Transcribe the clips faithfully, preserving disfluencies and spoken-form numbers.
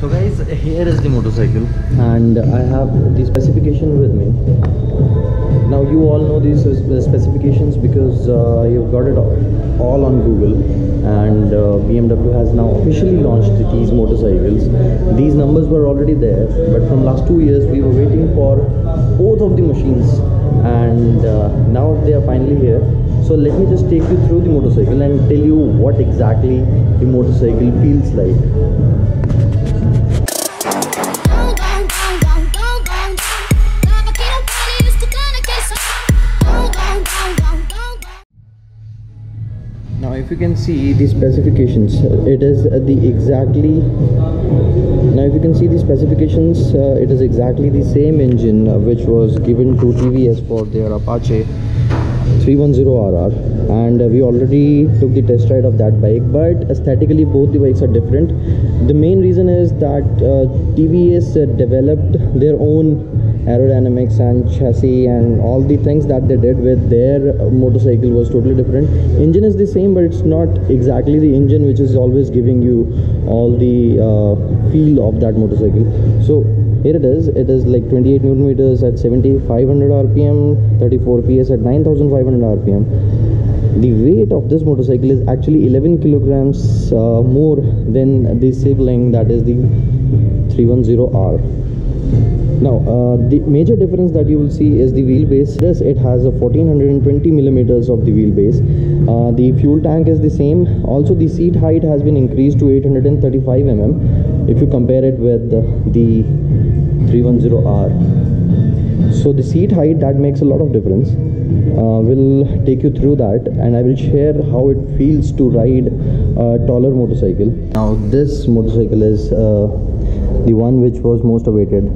So guys, here is the motorcycle and I have the specification with me. Now you all know these specifications because uh, you've got it all, all on Google, and uh, B M W has now officially launched these motorcycles. These numbers were already there, but from last two years we were waiting for both of the machines, and uh, now they are finally here. So let me just take you through the motorcycle and tell you what exactly the motorcycle feels like. If you can see the specifications, it is the exactly now if you can see the specifications uh, it is exactly the same engine uh, which was given to T V S for their Apache three ten R R, and uh, we already took the test ride of that bike, but aesthetically both the bikes are different. The main reason is that uh, T V S uh, developed their own aerodynamics and chassis, and all the things that they did with their motorcycle was totally different. Engine is the same, but it's not exactly the engine which is always giving you all the uh, feel of that motorcycle. So here it is. It is like twenty-eight newton meters at seventy-five hundred R P M, thirty-four P S at nine thousand five hundred R P M. The weight of this motorcycle is actually eleven kilograms uh, more than the sibling, that is the three ten R. Now uh, the major difference that you will see is the wheelbase. This it has a fourteen twenty millimeters of the wheelbase. Uh, the fuel tank is the same. Also the seat height has been increased to eight thirty-five millimeters if you compare it with the, the three ten R. So the seat height, that makes a lot of difference. Uh, we'll take you through that, and I will share how it feels to ride a taller motorcycle. Now this motorcycle is uh, the one which was most awaited.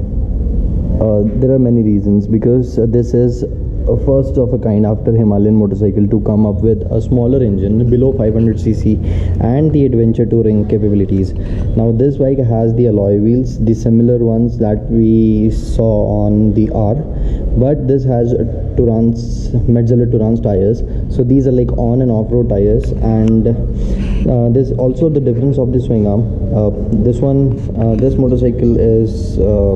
Uh, there are many reasons, because uh, this is a first of a kind after Himalayan motorcycle to come up with a smaller engine below five hundred C C and the adventure touring capabilities. Now this bike has the alloy wheels, the similar ones that we saw on the R, but this has Turans, Metzeler Turans tires. So these are like on and off-road tires, and uh, there's also the difference of the swing arm. Uh, this one, uh, this motorcycle is, uh,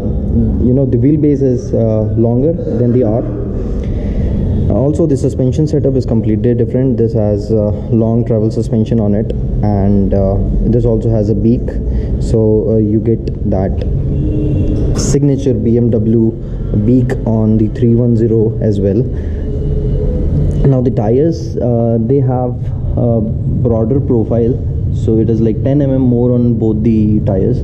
you know, the wheelbase is uh, longer than the R. Also the suspension setup is completely different. This has uh, long travel suspension on it, and uh, this also has a beak, so uh, you get that signature B M W beak on the three ten as well. Now the tires, uh, they have a broader profile, so it is like ten millimeters more on both the tires,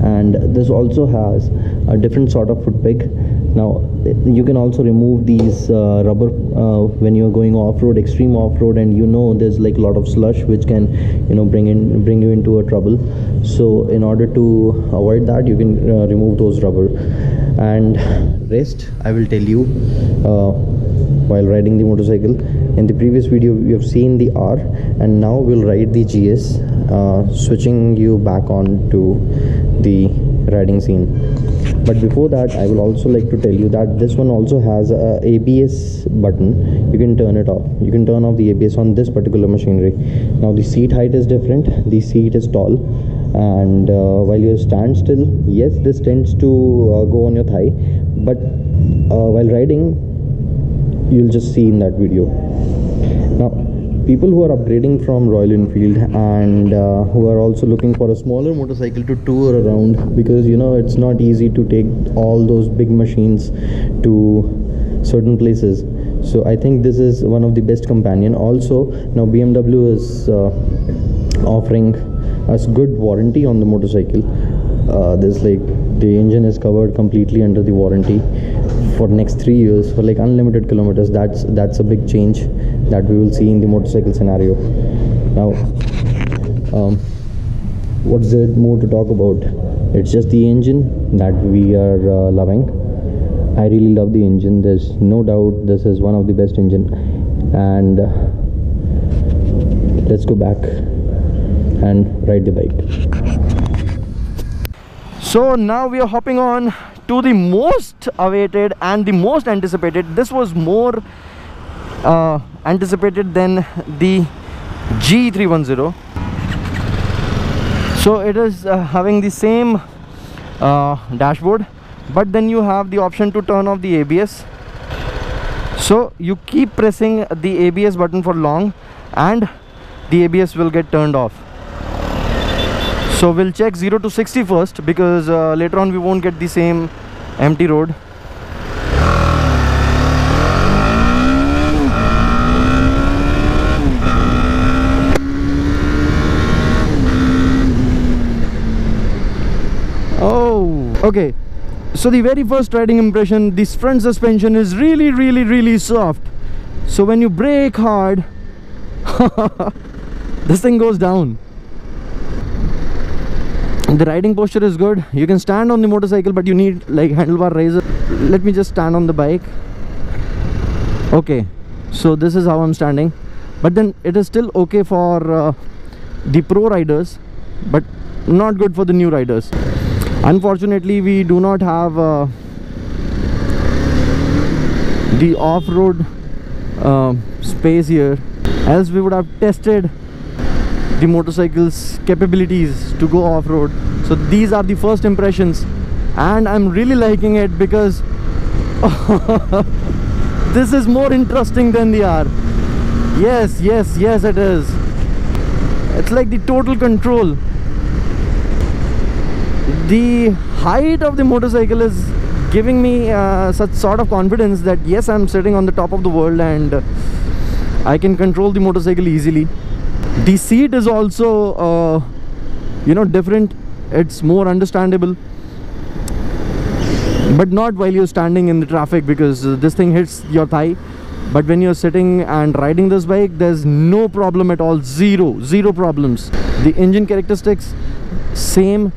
and this also has a different sort of foot peg. Now you can also remove these uh, rubber uh, when you're going off-road, extreme off-road, and you know there's like a lot of slush which can, you know, bring in bring you into a trouble. So in order to avoid that, you can uh, remove those rubber. And rest I will tell you uh, while riding the motorcycle. In the previous video we have seen the R, and now we'll ride the G S, uh, switching you back on to the riding scene. But before that, I will also like to tell you that this one also has a A B S button. You can turn it off. You can turn off the A B S on this particular machinery. Now the seat height is different. The seat is tall, and uh, while you stand still, yes, this tends to uh, go on your thigh, but uh, while riding, you'll just see in that video. Now people who are upgrading from Royal Enfield and uh, who are also looking for a smaller motorcycle to tour around, because you know it's not easy to take all those big machines to certain places, so I think this is one of the best companion. Also now B M W is uh, offering us good warranty on the motorcycle. Uh, there's like the engine is covered completely under the warranty for next three years for like unlimited kilometers. That's that's a big change that we will see in the motorcycle scenario. Now, um, what's there more to talk about? It's just the engine that we are uh, loving. I really love the engine. There's no doubt this is one of the best engine. And uh, let's go back and ride the bike. So now we are hopping on to the most awaited and the most anticipated. This was more uh, anticipated than the G three ten. So it is uh, having the same uh, dashboard, but then you have the option to turn off the A B S. So you keep pressing the A B S button for long and the A B S will get turned off. So we'll check zero to sixty first, because uh, later on we won't get the same empty road. Oh, okay. So the very first riding impression, this front suspension is really really really soft. So when you brake hard, this thing goes down. The riding posture is good. You can stand on the motorcycle, but you need like handlebar raiser. Let me just stand on the bike. Okay, so this is how I'm standing, but then it is still okay for uh, the pro riders, but not good for the new riders. Unfortunately, we do not have uh, the off-road uh, space here, else we would have tested the motorcycle's capabilities to go off-road. So these are the first impressions, and I'm really liking it because this is more interesting than the R. Yes, yes, yes it is. It's like the total control. The height of the motorcycle is giving me uh, such sort of confidence that yes, I'm sitting on the top of the world and uh, I can control the motorcycle easily. The seat is also uh, you know, different. It's more understandable, but not while you're standing in the traffic, because uh, this thing hits your thigh. But when you're sitting and riding this bike, there's no problem at all. Zero zero problems. The engine characteristics same,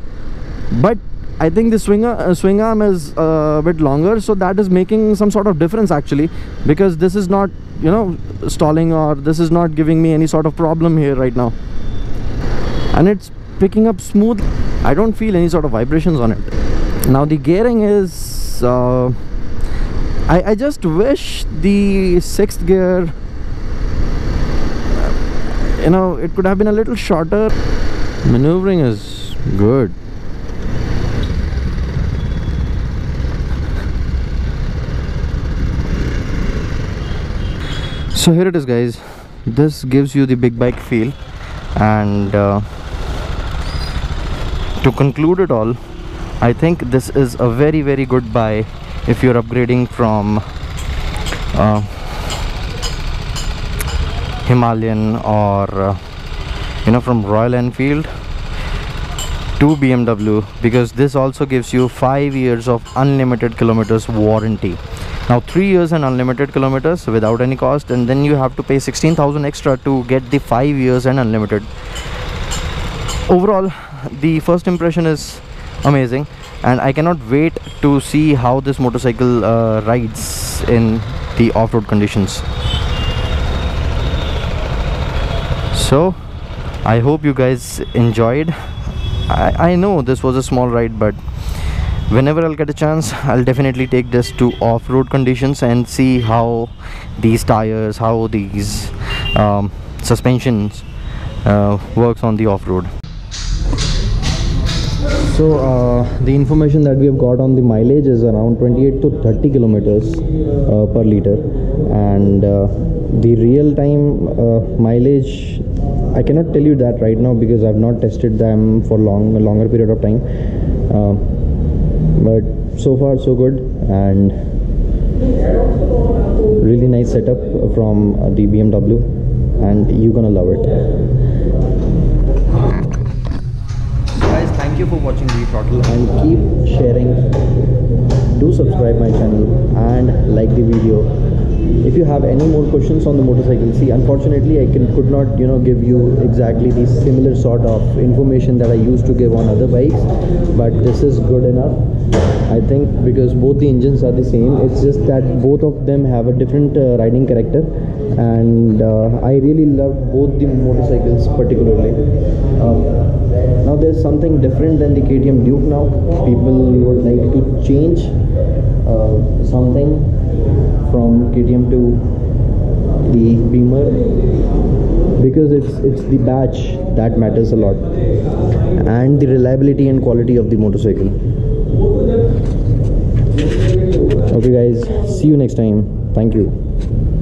but I think the swing, uh, swing arm is uh, a bit longer, so that is making some sort of difference actually, because this is not, you know, stalling, or this is not giving me any sort of problem here right now. And it's picking up smooth. I don't feel any sort of vibrations on it. Now the gearing is uh, I, I just wish the sixth gear, you know, it could have been a little shorter. Maneuvering is good. So here it is, guys. This gives you the big bike feel. And uh, to conclude it all, I think this is a very very good buy if you're upgrading from uh, Himalayan or uh, you know, from Royal Enfield to B M W, because this also gives you five years of unlimited kilometers warranty. Now three years and unlimited kilometers without any cost, and then you have to pay sixteen thousand extra to get the five years and unlimited. Overall, the first impression is amazing, and I cannot wait to see how this motorcycle uh, rides in the off-road conditions. So I hope you guys enjoyed. I, I know this was a small ride, but whenever I'll get a chance, I'll definitely take this to off-road conditions and see how these tires, how these um, suspensions uh, works on the off-road. So uh, the information that we have got on the mileage is around twenty-eight to thirty kilometers uh, per liter, and uh, the real time uh, mileage, I cannot tell you that right now because I've not tested them for long a longer period of time. Uh, But so far so good, and really nice setup from the B M W, and you're gonna love it. Guys, thank you for watching WeThrottle, and keep sharing. Do subscribe my channel and like the video. If you have any more questions on the motorcycle, see, unfortunately I can could not, you know, give you exactly the similar sort of information that I used to give on other bikes, but this is good enough, I think, because both the engines are the same. It's just that both of them have a different uh, riding character, and uh, I really love both the motorcycles particularly. Um, now there's something different than the K T M Duke. Now people would like to change uh, something from K T M to the Beamer, because it's it's the badge that matters a lot. and the reliability and quality of the motorcycle. Okay guys, see you next time. Thank you.